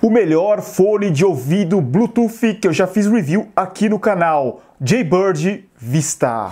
O melhor fone de ouvido Bluetooth que eu já fiz review aqui no canal, Jaybird Vista.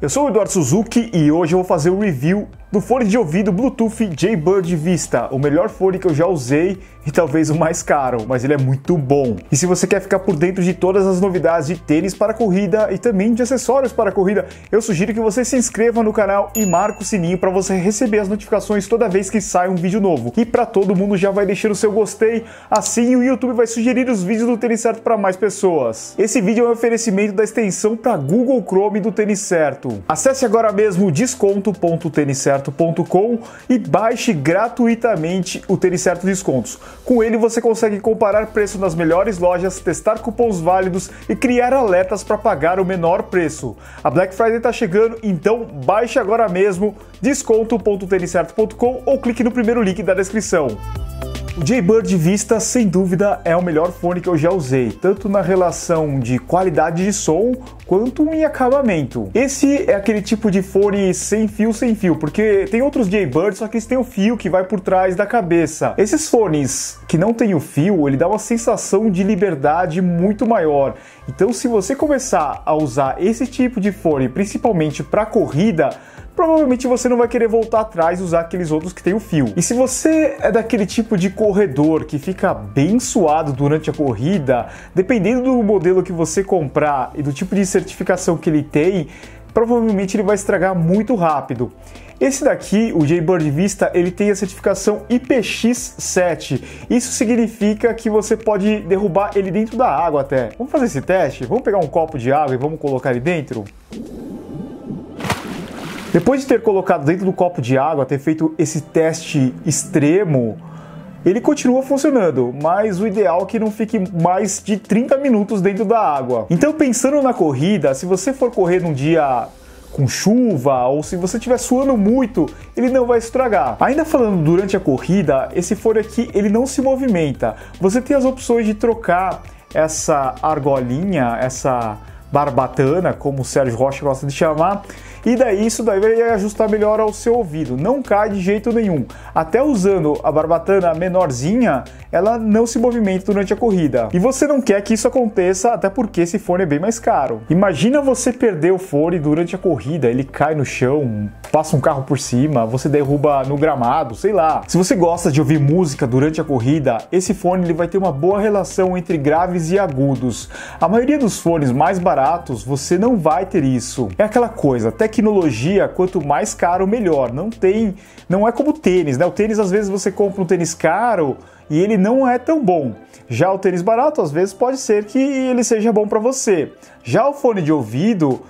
Eu sou o Eduardo Suzuki e hoje eu vou fazer um review do fone de ouvido Bluetooth Jaybird Vista, o melhor fone que eu já usei e talvez o mais caro, mas ele é muito bom. E se você quer ficar por dentro de todas as novidades de tênis para corrida e também de acessórios para corrida, eu sugiro que você se inscreva no canal e marque o sininho para você receber as notificações toda vez que sai um vídeo novo. E para todo mundo já vai deixar o seu gostei, assim o YouTube vai sugerir os vídeos do Tênis Certo para mais pessoas. Esse vídeo é um oferecimento da extensão para Google Chrome do Tênis Certo. Acesse agora mesmo desconto.têniscerto.com e baixe gratuitamente o Tênis Certo Descontos. Com ele você consegue comparar preço nas melhores lojas, testar cupons válidos e criar alertas para pagar o menor preço. A Black Friday está chegando, então baixe agora mesmo desconto.têniscerto.com ou clique no primeiro link da descrição. O Jaybird Vista, sem dúvida, é o melhor fone que eu já usei, tanto na relação de qualidade de som, quanto em acabamento. Esse é aquele tipo de fone sem fio, porque tem outros Jaybirds, só que eles têm o fio que vai por trás da cabeça. Esses fones que não tem o fio, ele dá uma sensação de liberdade muito maior. Então, se você começar a usar esse tipo de fone, principalmente para corrida, provavelmente você não vai querer voltar atrás e usar aqueles outros que tem o fio. E se você é daquele tipo de corredor que fica bem suado durante a corrida, dependendo do modelo que você comprar e do tipo de certificação que ele tem, provavelmente ele vai estragar muito rápido. Esse daqui, o Jaybird Vista, ele tem a certificação IPX7. Isso significa que você pode derrubar ele dentro da água até. Vamos fazer esse teste? Vamos pegar um copo de água e vamos colocar ele dentro? Depois de ter colocado dentro do copo de água, ter feito esse teste extremo, ele continua funcionando, mas o ideal é que não fique mais de 30 minutos dentro da água. Então, pensando na corrida, se você for correr num dia com chuva ou se você estiver suando muito, ele não vai estragar. Ainda falando durante a corrida, esse fone aqui ele não se movimenta. Você tem as opções de trocar essa argolinha, essa barbatana, como o Sérgio Rocha gosta de chamar, e daí isso daí vai ajustar melhor ao seu ouvido, não cai de jeito nenhum. Até usando a barbatana menorzinha, ela não se movimenta durante a corrida. E você não quer que isso aconteça, até porque esse fone é bem mais caro. Imagina você perder o fone durante a corrida, ele cai no chão, passa um carro por cima, você derruba no gramado, sei lá. Se você gosta de ouvir música durante a corrida, esse fone ele vai ter uma boa relação entre graves e agudos. A maioria dos fones mais baratos, você não vai ter isso. É aquela coisa, até que tecnologia, quanto mais caro, melhor. Não é como tênis, né? O tênis, às vezes, você compra um tênis caro e ele não é tão bom. Já o tênis barato, às vezes, pode ser que ele seja bom para você. Já o fone de ouvido,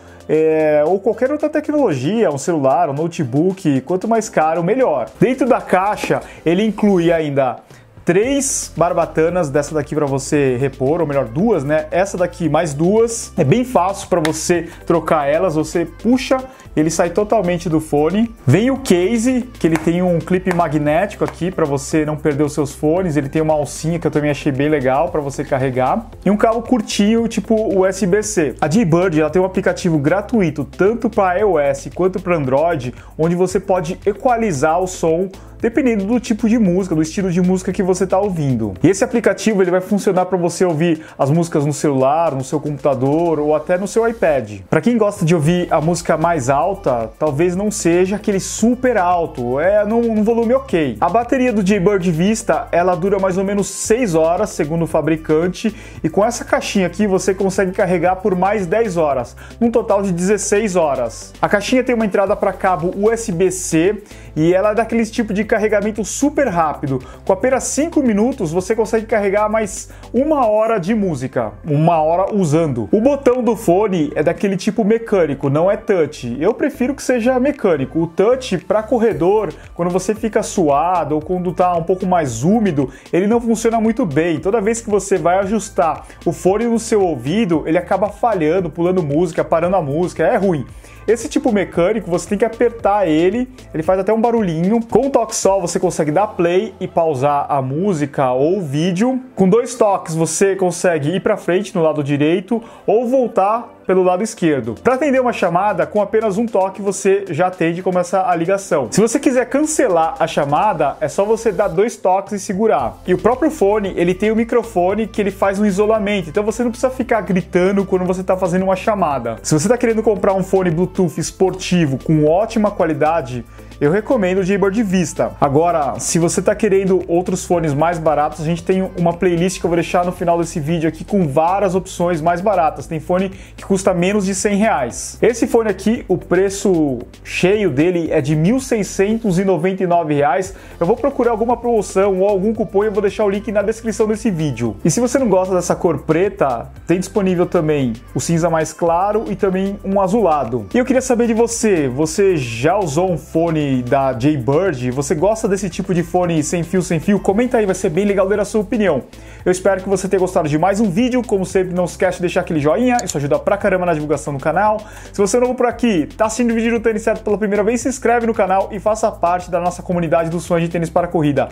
ou qualquer outra tecnologia, um celular, um notebook, quanto mais caro, melhor. Dentro da caixa, ele inclui ainda 3 barbatanas, dessa daqui para você repor, ou melhor, 2, né? Essa daqui mais 2. É bem fácil para você trocar elas, você puxa, ele sai totalmente do fone. Vem o case, que ele tem um clipe magnético aqui para você não perder os seus fones, ele tem uma alcinha que eu também achei bem legal para você carregar, e um cabo curtinho, tipo USB-C. A Jaybird, ela tem um aplicativo gratuito, tanto para iOS quanto para Android, onde você pode equalizar o som dependendo do tipo de música, do estilo de música que você está ouvindo. E esse aplicativo ele vai funcionar para você ouvir as músicas no celular, no seu computador ou até no seu iPad. Para quem gosta de ouvir a música mais alta, talvez não seja aquele super alto, é num volume ok. A bateria do Jaybird Vista ela dura mais ou menos 6 horas, segundo o fabricante, e com essa caixinha aqui você consegue carregar por mais 10 horas, num total de 16 horas. A caixinha tem uma entrada para cabo USB-C e ela é daqueles tipo de carregamento super rápido. Com apenas 5 minutos você consegue carregar mais 1 hora de música, 1 hora usando. O botão do fone é daquele tipo mecânico, não é touch. Eu prefiro que seja mecânico. O touch para corredor, quando você fica suado ou quando tá um pouco mais úmido, ele não funciona muito bem. Toda vez que você vai ajustar o fone no seu ouvido, ele acaba falhando, pulando música, parando a música, é ruim. Esse tipo mecânico, você tem que apertar ele, ele faz até um barulhinho. Com um toque só, você consegue dar play e pausar a música ou o vídeo. Com 2 toques, você consegue ir para frente no lado direito ou voltar pelo lado esquerdo. Para atender uma chamada, com apenas um toque você já atende e começa a ligação. Se você quiser cancelar a chamada, é só você dar dois toques e segurar. E o próprio fone, ele tem um microfone que ele faz um isolamento, então você não precisa ficar gritando quando você está fazendo uma chamada. Se você está querendo comprar um fone Bluetooth esportivo com ótima qualidade, eu recomendo o Jaybird Vista. Agora, se você está querendo outros fones mais baratos, a gente tem uma playlist que eu vou deixar no final desse vídeo aqui com várias opções mais baratas. Tem fone que custa menos de R$100. Esse fone aqui, o preço cheio dele é de R$1.699. Eu vou procurar alguma promoção ou algum cupom e eu vou deixar o link na descrição desse vídeo. E se você não gosta dessa cor preta, tem disponível também o cinza mais claro e também um azulado. E eu queria saber de você, você já usou um fone da Jaybird? Você gosta desse tipo de fone sem fio, Comenta aí, vai ser bem legal ler a sua opinião. Eu espero que você tenha gostado de mais um vídeo. Como sempre, não esquece de deixar aquele joinha, isso ajuda pra caramba na divulgação do canal. Se você é novo por aqui, tá assistindo o vídeo do Tênis Certo pela primeira vez, se inscreve no canal e faça parte da nossa comunidade dos fãs de tênis para corrida.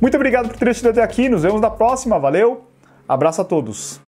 Muito obrigado por ter assistido até aqui, nos vemos na próxima, valeu, abraço a todos.